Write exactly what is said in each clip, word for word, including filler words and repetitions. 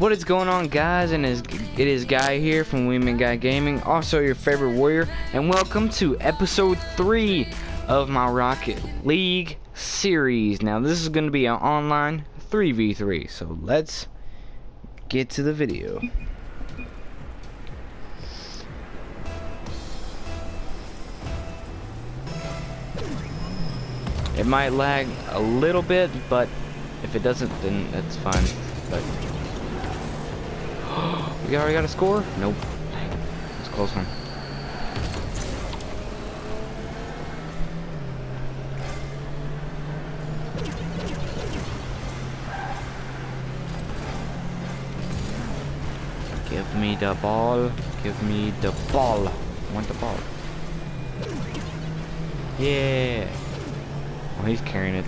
What is going on, guys? And is it is Guy here from Weeman Guy Gaming, also your favorite warrior, and welcome to episode three of my Rocket League series. Now this is going to be an online three v three, so let's get to the video. It might lag a little bit, but if it doesn't, then that's fine. But we already got a score? Nope. That's a close one. Give me the ball. Give me the ball. I want the ball. Yeah. Well, he's carrying it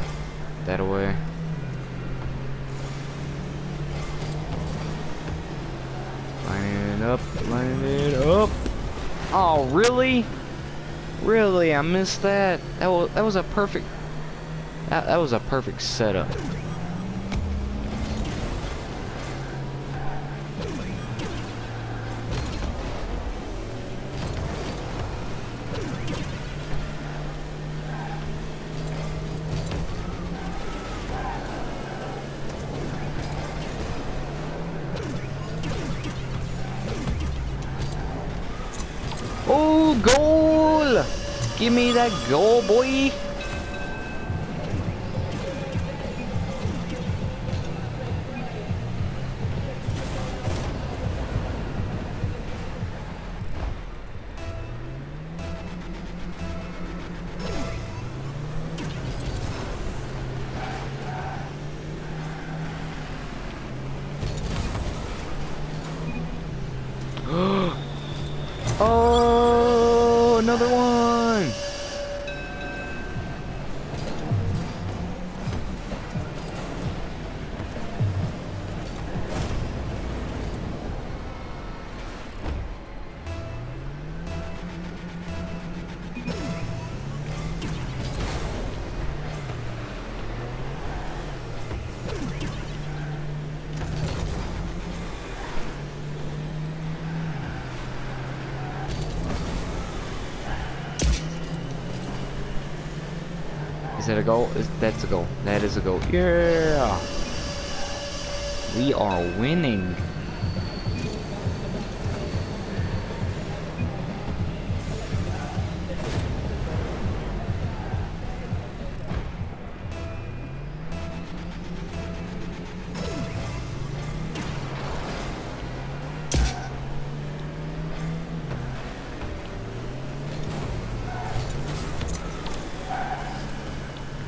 that away. Up, lining it up. Oh, really? Really? I missed that. That was that was a perfect. That, that was a perfect setup. Oh, goal! Give me that goal, boy! Oh! Another one. Is that a goal? Is, that's a goal. That is a goal. Yeah! We are winning.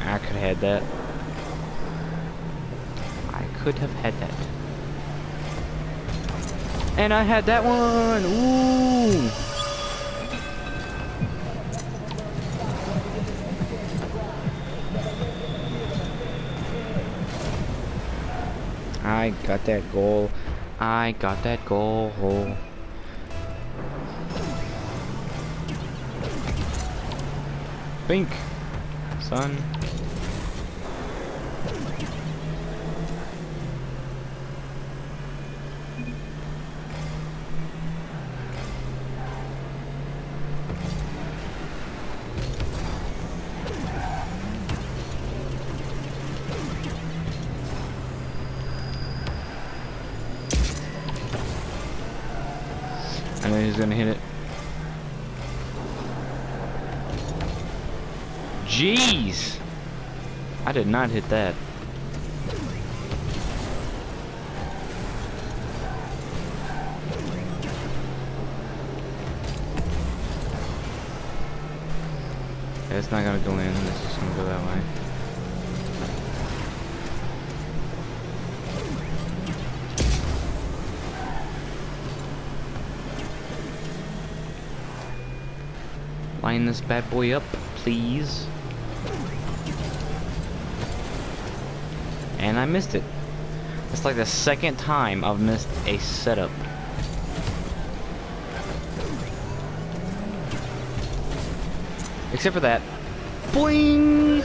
I could have had that. I could have had that. And I had that one! Ooh! I got that goal. I got that goal. Oh. Pink. Son. I know he's gonna hit it. Jeez! I did not hit that. Yeah, it's not gonna go in, it's just gonna go that way. Line this bad boy up, please. And I missed it. It's like the second time I've missed a setup. Except for that. Boing!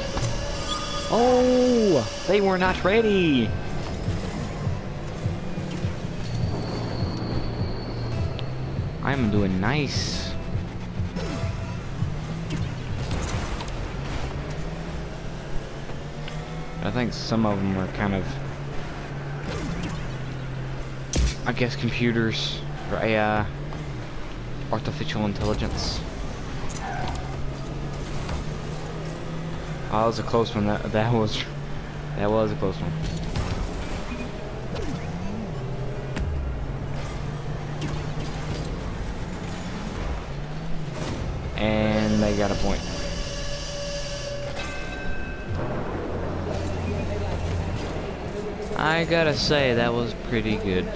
Oh, they were not ready. I'm doing nice. I think some of them are kind of, I guess, computers or A I, artificial intelligence. Oh, that was a close one. That that was that was a close one. And they got a point. I gotta say, that was pretty good.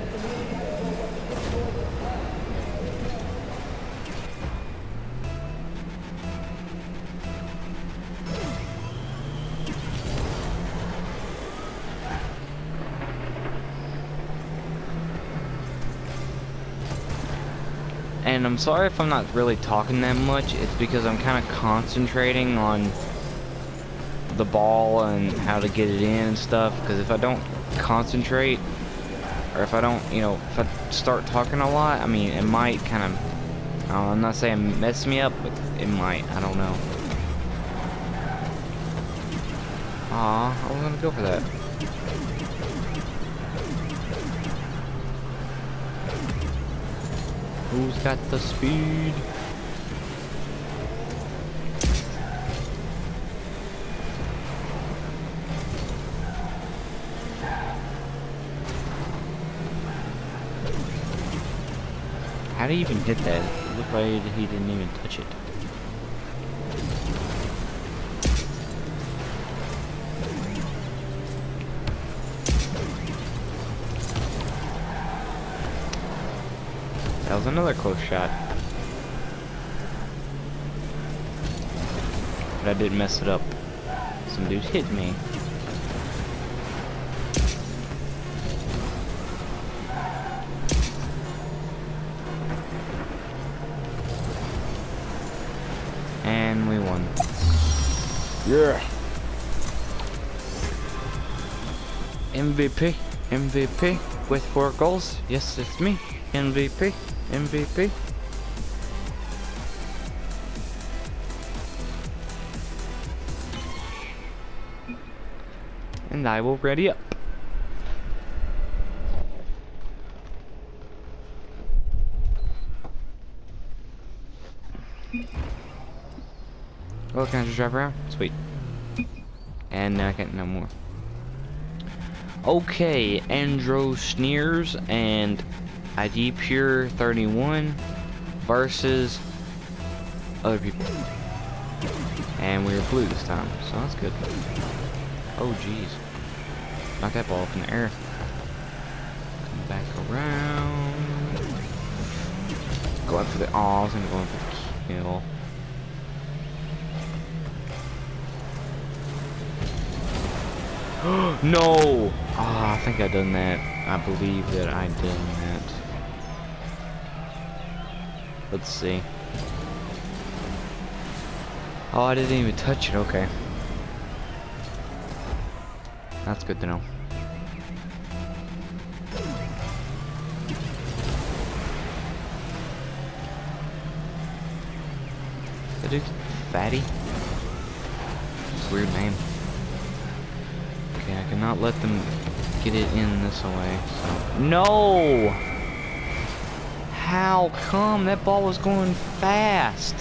And I'm sorry if I'm not really talking that much, it's because I'm kind of concentrating on the ball and how to get it in and stuff, because if I don't concentrate, or if I don't, you know, if I start talking a lot, I mean, it might kind of, uh, I'm not saying mess me up, but it might, I don't know. Aw, I was gonna go for that. Who's got the speed? How do you even hit that? It looked like he didn't even touch it. That was another close shot. But I didn't mess it up. Some dude hit me. And we won. Yeah. M V P. M V P with four goals. Yes, it's me. M V P. M V P. And I will ready up. Oh, can I just drive around? Sweet. And now I can't no more. Okay, Andro Sneers and I D Pure thirty-one versus other people. And we were blue this time, so that's good. Oh, jeez. Knock that ball up in the air. Come back around. Going for the... Aw, oh, I was gonna go in for the kill. No! Ah, oh, I think I done that. I believe that I done that. Let's see. Oh, I didn't even touch it. Okay. That's good to know. That dude's Fatty. Weird name. Okay, I cannot let them get it in this way. So. No! How come that ball was going fast?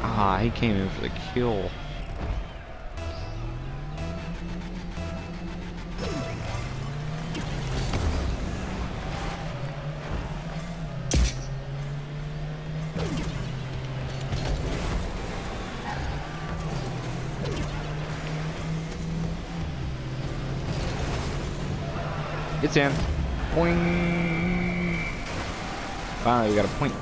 Ah, he came in for the kill. It's in. Boing. Finally, we got a point.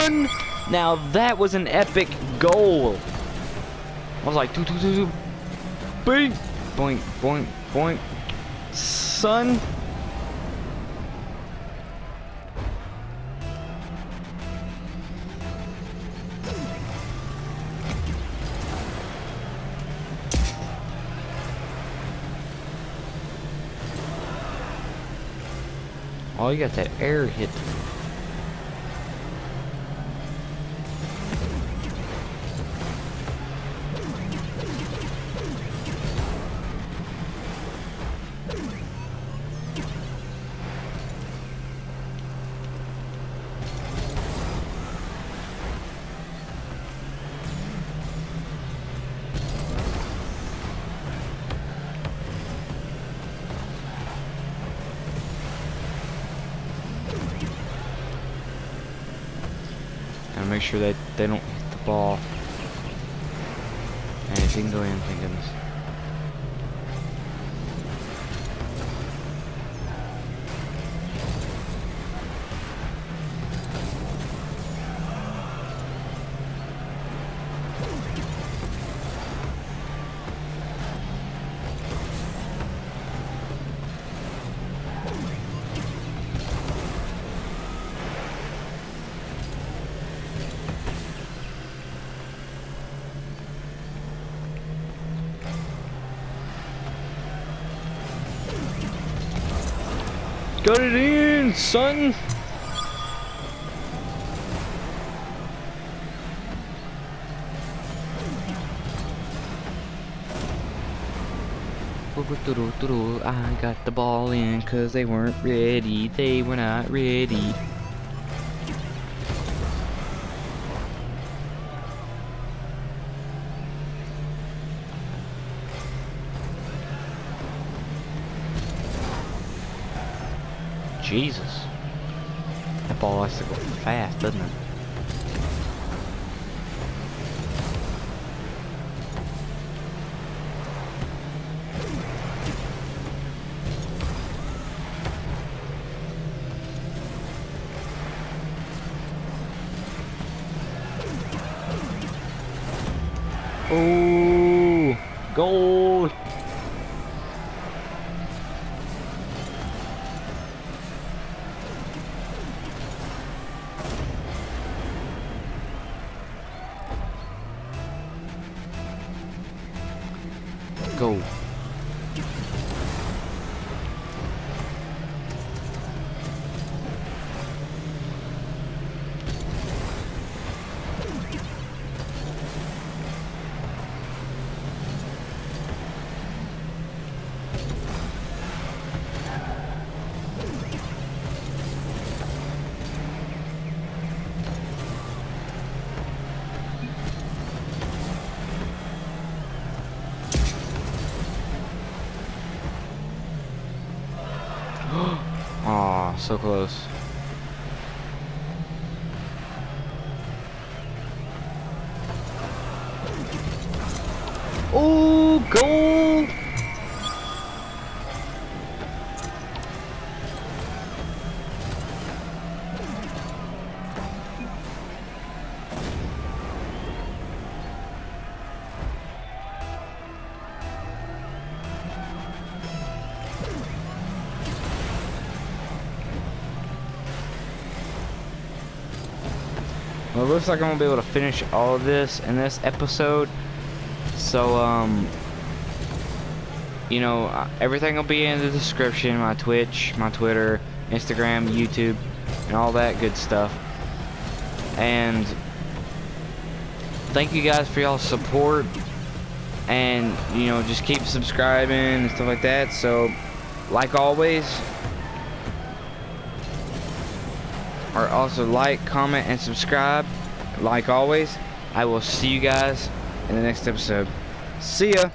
one. Now that was an epic goal. I was like, doo, doo, doo, doo. Boink, boink, boink, boink. Son. Oh, you got that air hit. Make sure that they don't hit the ball. And it didn't go in, thank goodness. Got it in, son! I got the ball in cause they weren't ready, they were not ready. Jesus. That ball likes to go fast, doesn't it? Oh, goal. Go. Aw, oh, so close. Oh, goal! Well, it looks like I'm gonna be able to finish all of this in this episode. So, um, you know, everything will be in the description. My Twitch, my Twitter, Instagram, YouTube, and all that good stuff. And thank you guys for y'all's support. And, you know, just keep subscribing and stuff like that. So, like always. Or also like, comment, and subscribe. Like always, I will see you guys in the next episode. See ya!